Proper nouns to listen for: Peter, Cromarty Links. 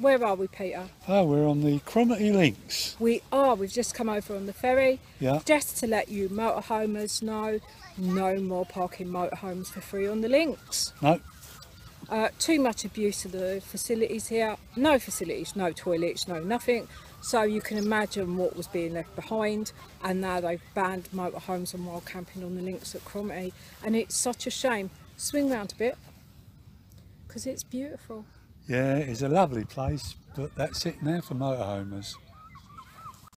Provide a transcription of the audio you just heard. Where are we, Peter? Oh, we're on the Cromarty Links. We are. We've just come over on the ferry. Yeah. Just to let you motorhomers know, no more parking motorhomes for free on the links. No. Too much abuse of the facilities here. No facilities, no toilets, no nothing. So you can imagine what was being left behind, and now they've banned motorhomes and wild camping on the links at Cromarty, and it's such a shame. Swing round a bit, because it's beautiful. Yeah, it's a lovely place, but that's it now for motorhomers.